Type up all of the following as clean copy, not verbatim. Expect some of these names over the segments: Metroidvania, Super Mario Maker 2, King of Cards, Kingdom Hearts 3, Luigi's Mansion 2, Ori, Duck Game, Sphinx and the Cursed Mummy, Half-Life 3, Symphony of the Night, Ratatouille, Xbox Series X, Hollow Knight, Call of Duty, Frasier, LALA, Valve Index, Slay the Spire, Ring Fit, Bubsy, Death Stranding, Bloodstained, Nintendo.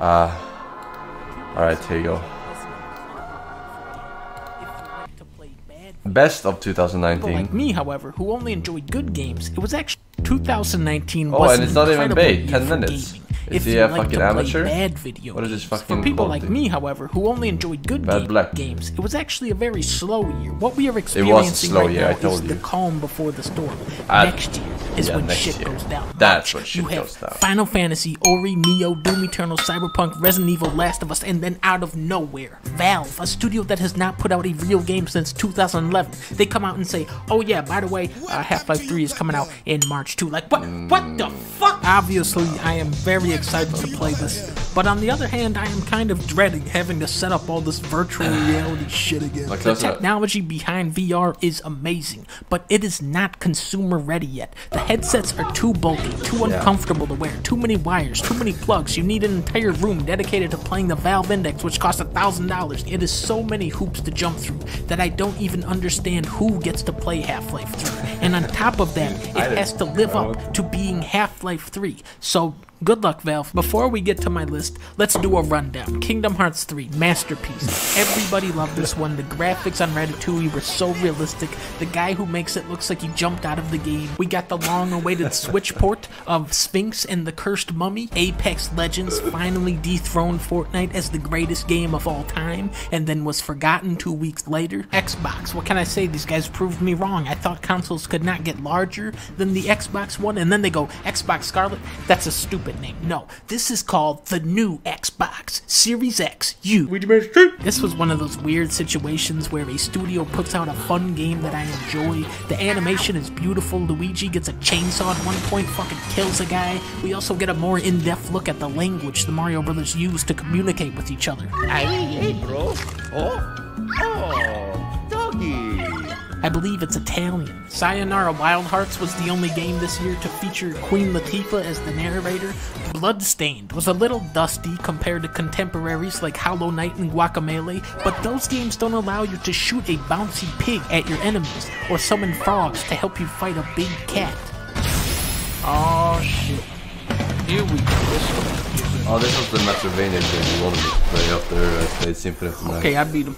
Alright, here you go. Best of 2019. People like me, however, who only enjoyed good games, it was actually 2019. Oh, and it's not even bait. 10 minutes. Is he a fucking amateur? What is this fucking? For people like me, however, who only enjoyed good games, it was actually a very slow year. What we are experiencing right now is the calm before the storm. Next year is when shit goes down. That's when shit goes down. Final Fantasy, Ori, Neo, Doom Eternal, Cyberpunk, Resident Evil, Last of Us, and then out of nowhere, Valve, a studio that has not put out a real game since 2011, they come out and say, "Oh yeah, by the way, Half-Life 3 is coming out in March too." Like what? What the fuck? Obviously, I am very excited to play this, but on the other hand, I am kind of dreading having to set up all this virtual reality shit again. The technology behind VR is amazing, but it is not consumer ready yet. The headsets are too bulky, too uncomfortable to wear, too many wires, too many plugs. You need an entire room dedicated to playing the Valve Index, which costs $1,000. It is so many hoops to jump through that I don't even understand who gets to play Half-Life 3. And on top of that, it has to live up to being Half-Life 3. So good luck, Valve. Before we get to my list, let's do a rundown. Kingdom Hearts 3, masterpiece. Everybody loved this one. The graphics on Ratatouille were so realistic. The guy who makes it looks like he jumped out of the game. We got the long-awaited Switch port of Sphinx and the Cursed Mummy. Apex Legends finally dethroned Fortnite as the greatest game of all time, and then was forgotten 2 weeks later. Xbox, what can I say? These guys proved me wrong. I thought consoles could not get larger than the Xbox One, and then they go, Xbox Scarlet? That's a stupid name. No, this is called the new Xbox Series X. This was one of those weird situations where a studio puts out a fun game that I enjoy. The animation is beautiful. Luigi gets a chainsaw at one point, fucking kills a guy. We also get a more in-depth look at the language the Mario Brothers use to communicate with each other. I believe it's Italian. Sayonara Wild Hearts was the only game this year to feature Queen Latifah as the narrator. Bloodstained was a little dusty compared to contemporaries like Hollow Knight and Guacamelee, but those games don't allow you to shoot a bouncy pig at your enemies or summon frogs to help you fight a big cat. Oh shit. Here we go. Oh, this was the Metroidvania game you wanted to play up there. I played Symphony of the Night. Okay, I beat him.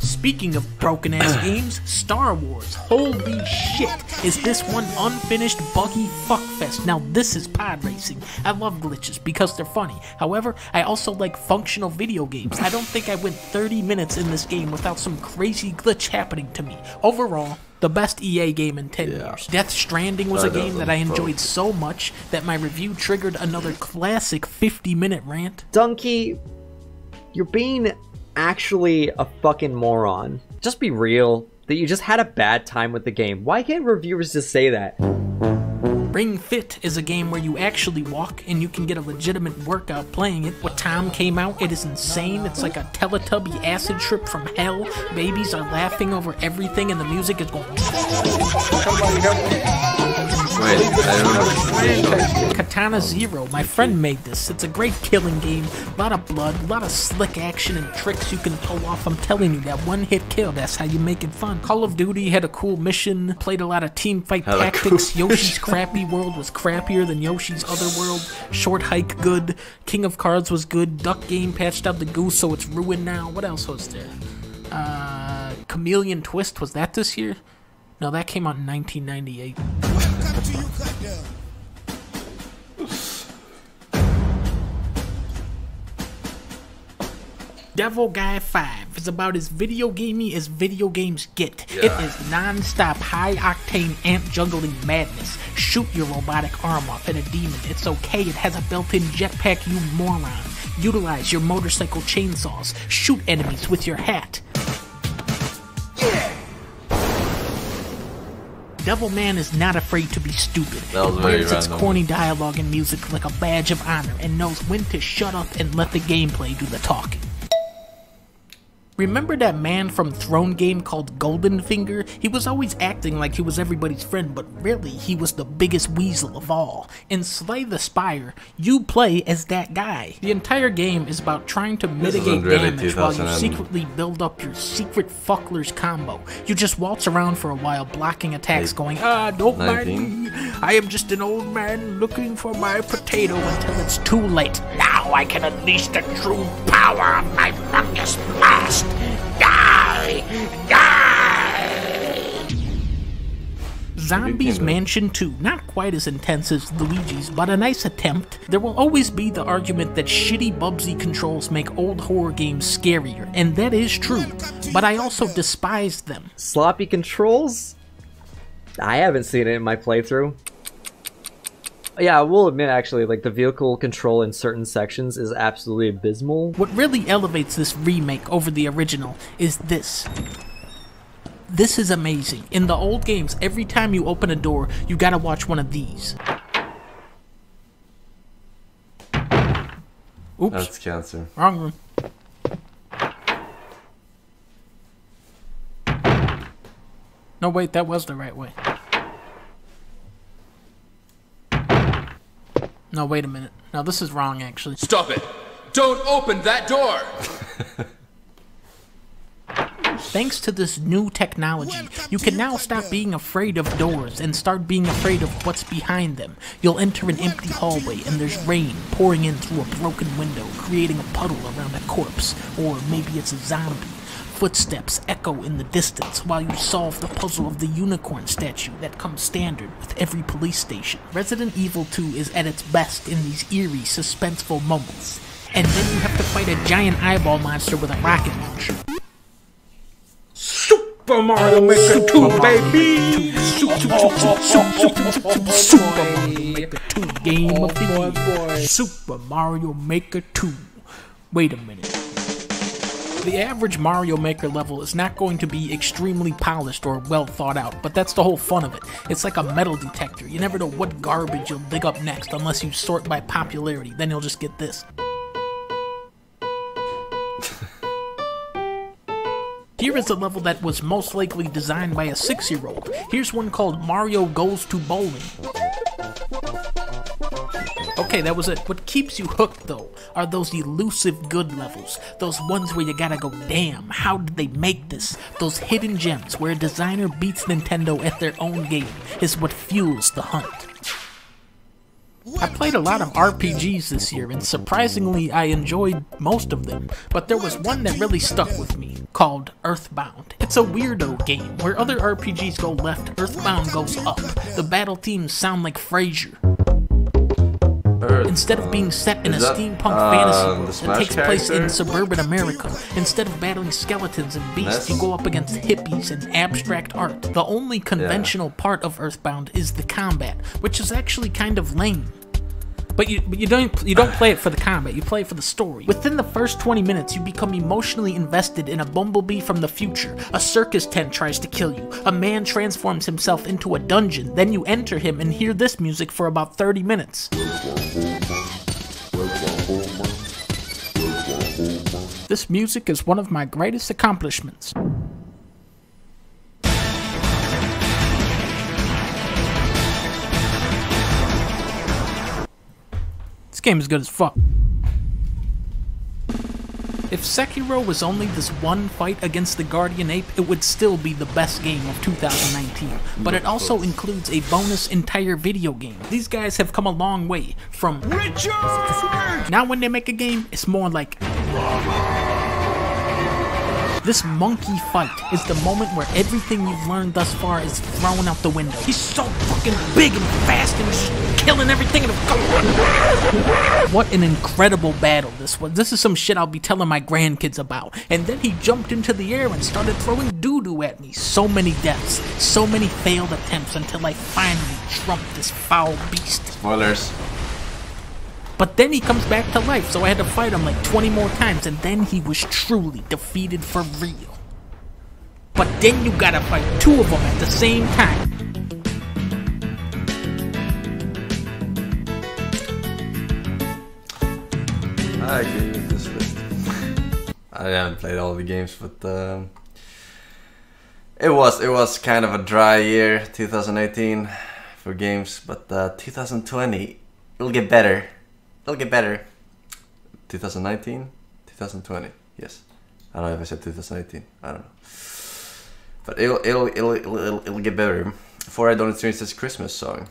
Speaking of broken ass games, Star Wars, holy shit, is this one unfinished buggy fuckfest. Now this is pod racing. I love glitches because they're funny. However, I also like functional video games. I don't think I went 30 minutes in this game without some crazy glitch happening to me. Overall, the best EA game in 10 years. Death Stranding was a game that I enjoyed so much that my review triggered another classic 50-minute rant. Donkey, you're being actually a fucking moron. Just be real that you just had a bad time with the game. Why can't reviewers just say that? Ring Fit is a game where you actually walk and you can get a legitimate workout playing it. What time came out, it is insane. It's like a Teletubby acid trip from hell. Babies are laughing over everything and the music is going. Somebody help me. Wait, Katana Zero, my friend made this. It's a great killing game. A lot of blood, a lot of slick action and tricks you can pull off. I'm telling you, that one hit kill, that's how you make it fun. Call of Duty had a cool mission, played a lot of Teamfight Tactics. Yoshi's Crappy World was crappier than Yoshi's Other World. Short Hike, good. King of Cards was good. Duck Game patched out the goose, so it's ruined now. What else was there? Chameleon Twist, was that this year? No, that came out in 1998. Devil Guy 5 is about as video gamey as video games get. It is non-stop high-octane ant-juggling madness. Shoot your robotic arm off at a demon. It's okay, it has a built-in jetpack, you moron. Utilize your motorcycle chainsaws. Shoot enemies with your hat. Devil Man is not afraid to be stupid. It wears its corny dialogue and music like a badge of honor and knows when to shut up and let the gameplay do the talking. Remember that man from Throne Game called Goldenfinger? He was always acting like he was everybody's friend, but really, he was the biggest weasel of all. In Slay the Spire, you play as that guy. The entire game is about trying to mitigate damage while you secretly build up your secret fucklers combo. You just waltz around for a while blocking attacks going, "Ah, don't mind me. I am just an old man looking for my potato," until it's too late. Now I can unleash the true power of my fungus blast. Zombies Mansion 2, not quite as intense as Luigi's, but a nice attempt. There will always be the argument that shitty Bubsy controls make old horror games scarier, and that is true, but I also despise them. Sloppy controls? I haven't seen it in my playthrough. Yeah, I will admit actually, like, the vehicle control in certain sections is absolutely abysmal. What really elevates this remake over the original is this. This is amazing. In the old games, every time you open a door, you gotta watch one of these. Oops. That's cancer. Wrong room. No, wait, that was the right way. No, wait a minute. No, this is wrong, actually. Stop it! Don't open that door! Thanks to this new technology, you can now stop being afraid of doors and start being afraid of what's behind them. You'll enter an empty hallway and there's rain pouring in through a broken window, creating a puddle around a corpse, or maybe it's a zombie. Footsteps echo in the distance while you solve the puzzle of the unicorn statue that comes standard with every police station. Resident Evil 2 is at its best in these eerie, suspenseful moments. And then you have to fight a giant eyeball monster with a rocket launcher. Super Mario Maker 2, baby! Super Mario Maker 2, game of the year. Super Mario Maker 2. Wait a minute. The average Mario Maker level is not going to be extremely polished or well thought out, but that's the whole fun of it. It's like a metal detector. You never know what garbage you'll dig up next unless you sort by popularity, then you'll just get this. Here is a level that was most likely designed by a 6-year-old. Here's one called Mario Goes to Bowling. Okay, that was it. What keeps you hooked, though, are those elusive good levels. Those ones where you gotta go, damn, how did they make this? Those hidden gems where a designer beats Nintendo at their own game is what fuels the hunt. I played a lot of RPGs this year, and surprisingly, I enjoyed most of them, but there was one that really stuck with me, called Earthbound. It's a weirdo game where other RPGs go left, Earthbound goes up. The battle teams sound like Frasier. Instead of being set in a steampunk fantasy world that takes place in suburban America, instead of battling skeletons and beasts, you go up against hippies and abstract art. The only conventional part of Earthbound is the combat, which is actually kind of lame. But you don't play it for the combat, you play it for the story. Within the first 20 minutes, you become emotionally invested in a bumblebee from the future. A circus tent tries to kill you. A man transforms himself into a dungeon. Then you enter him and hear this music for about 30 minutes. This music is one of my greatest accomplishments. This game is good as fuck. If Sekiro was only this one fight against the Guardian Ape, it would still be the best game of 2019, but it also includes a bonus entire video game. These guys have come a long way from Richard! Now when they make a game, it's more like this monkey fight is the moment where everything you've learned thus far is thrown out the window. He's so fucking big and fast and he's killing everything in the— What an incredible battle this was. This is some shit I'll be telling my grandkids about. And then he jumped into the air and started throwing doo-doo at me. So many deaths, so many failed attempts until I finally trumped this foul beast. Spoilers. But then he comes back to life, so I had to fight him like 20 more times, and then he was truly defeated for real. But then you gotta fight two of them at the same time. I agree with this list. I haven't played all the games, but it was kind of a dry year, 2018, for games. But 2020, it'll get better. It'll get better. 2019, 2020. Yes, I don't know if I said 2018. I don't know. But it'll get better. Before I don't experience this Christmas song.